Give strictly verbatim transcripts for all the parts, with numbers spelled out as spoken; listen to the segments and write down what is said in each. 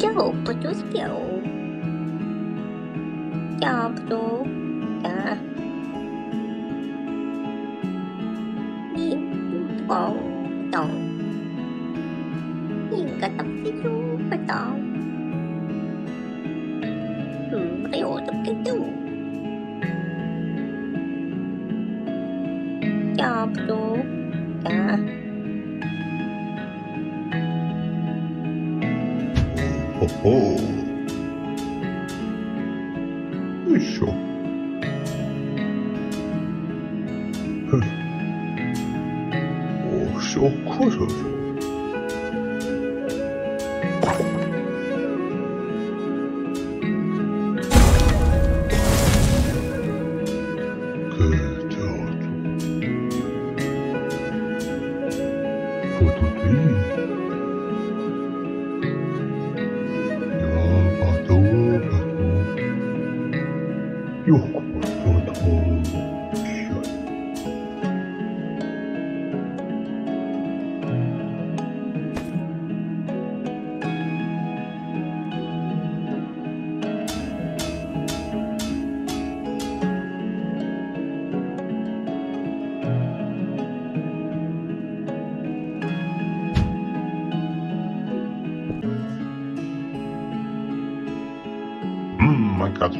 Yo, but those yo. Yeah, bro. Yeah. Need you all down. You got up to you, but down. Hmm, I ought to do. Yeah, bro. Yeah. Oh, isso. Oh, so cool. Good God. What do you? Yok kurtulduğum yok. Hmm, I got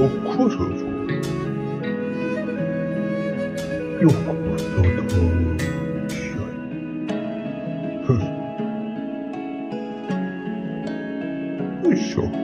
or Kosovo. Yok kurtulmuş yol. Hır. Işok.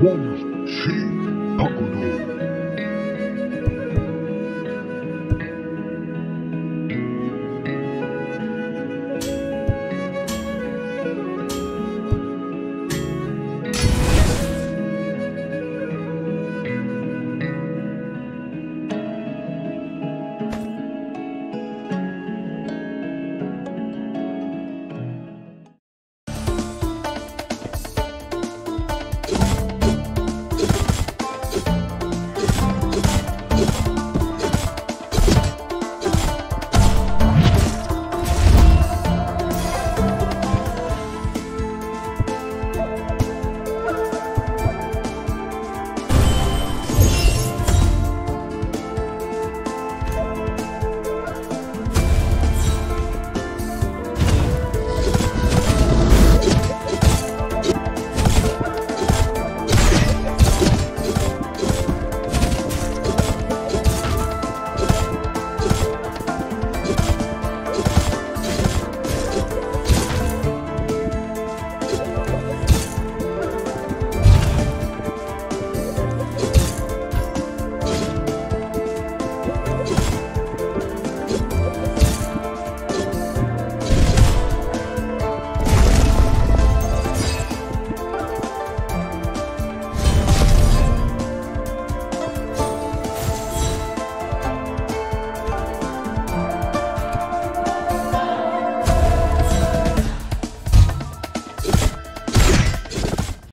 One sheep, Pakudo.